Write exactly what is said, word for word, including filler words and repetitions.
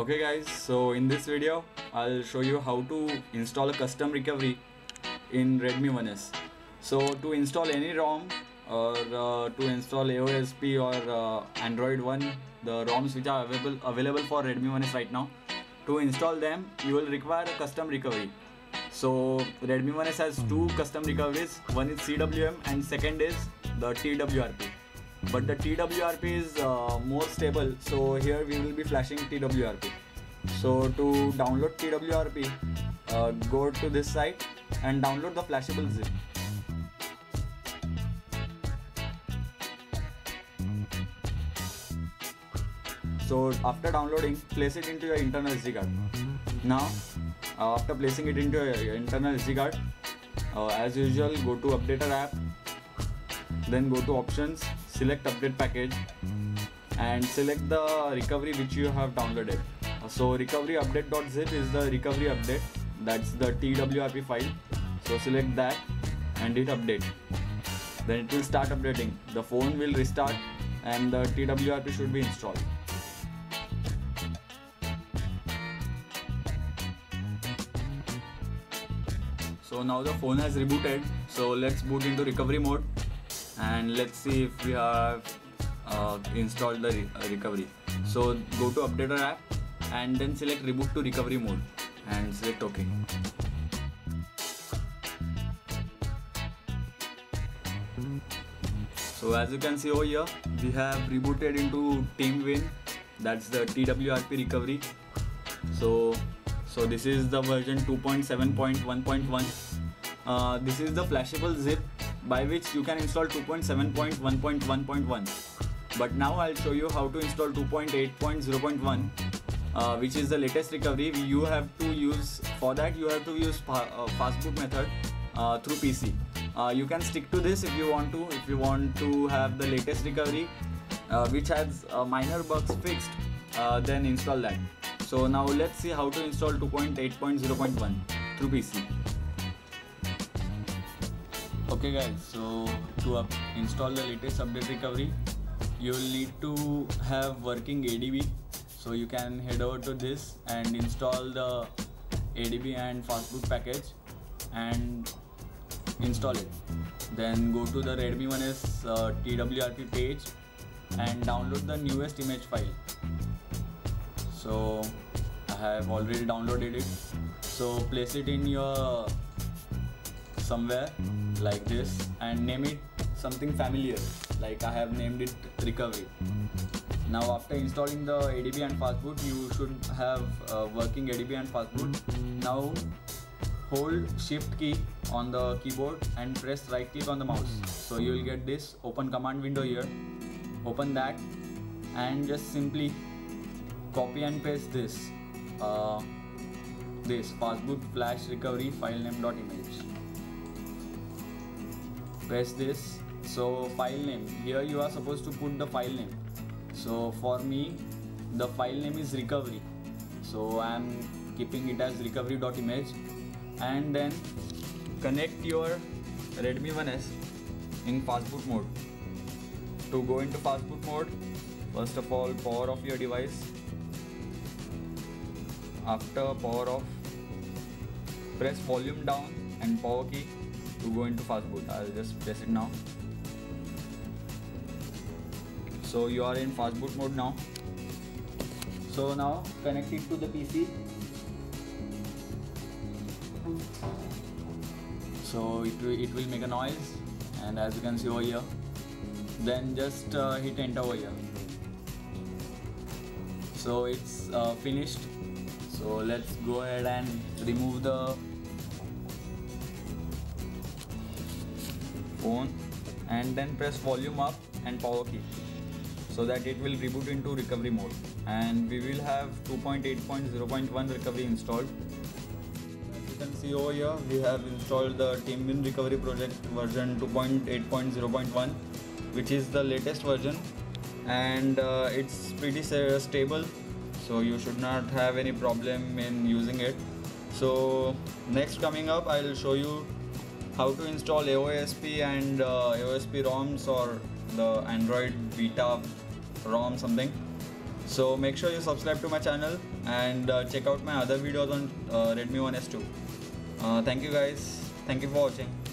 Okay guys, so in this video I'll show you how to install a custom recovery in Redmi one S. So to install any ROM or uh, to install A O S P or uh, Android one, the ROMs which are available available for Redmi one S right now, to install them you will require a custom recovery. So Redmi one S has two custom recoveries. One is C W M and second is the T W R P. But the T W R P is uh, more stable, so here we will be flashing T W R P. So to download T W R P, uh, go to this site and download the flashable zip. So after downloading, place it into your internal S D card. Now uh, after placing it into your internal S D card, uh, as usual go to updater app, then go to options, select update package and select the recovery which you have downloaded. So recovery update.zip is the recovery update, that's the T W R P file. So select that and hit update. Then it will start updating. The phone will restart and the T W R P should be installed. So now the phone has rebooted. So let's boot into recovery mode. And let's see if we have uh, installed the re uh, recovery. So go to updater app and then select reboot to recovery mode and select OK. So as you can see over here, we have rebooted into TeamWin, that's the T W R P recovery. So so this is the version two point seven point one point one. Uh, this is the flashable zip by which you can install two point seven point one point one point one. But now I'll show you how to install two point eight point zero point one, uh, which is the latest recovery. You have to use, for that you have to use uh, fastboot method uh, through P C. Uh, you can stick to this if you want to, if you want to have the latest recovery uh, which has uh, minor bugs fixed, uh, then install that. So now let's see how to install two point eight point zero point one through P C. Okay guys, so to up install the latest update recovery, you will need to have working A D B. So you can head over to this and install the A D B and fastboot package and install it. Then go to the Redmi one S uh, T W R P page and download the newest image file. So I have already downloaded it. So place it in your somewhere like this and name it something familiar, like I have named it recovery. Now after installing the A D B and fastboot, you should have uh, working A D B and fastboot. Now hold shift key on the keyboard and press right click on the mouse. So you will get this open command window here. Open that and just simply copy and paste this uh, this fastboot flash recovery file name dot image. Press this. So file name, here you are supposed to put the file name. So for me the file name is recovery, so I am keeping it as recovery.image. And then connect your Redmi one S in fastboot mode. To go into fastboot mode, first of all power off your device. After power off, press volume down and power key to go into fastboot. I'll just press it now. So you are in fastboot mode now. So now connect it to the P C. So it, it will make a noise, and as you can see over here. Then just uh, hit enter over here. So it's uh, finished. So let's go ahead and remove the phone and then press volume up and power key so that it will reboot into recovery mode, and we will have two point eight point zero point one recovery installed. As you can see over here, we have installed the TeamWin recovery project version two point eight point zero point one, which is the latest version, and uh, it's pretty stable, so you should not have any problem in using it. So next coming up I'll show you how to install A O S P and uh, A O S P ROMs or the Android beta ROM something. So make sure you subscribe to my channel and uh, check out my other videos on uh, Redmi one S too. Uh, thank you guys. Thank you for watching.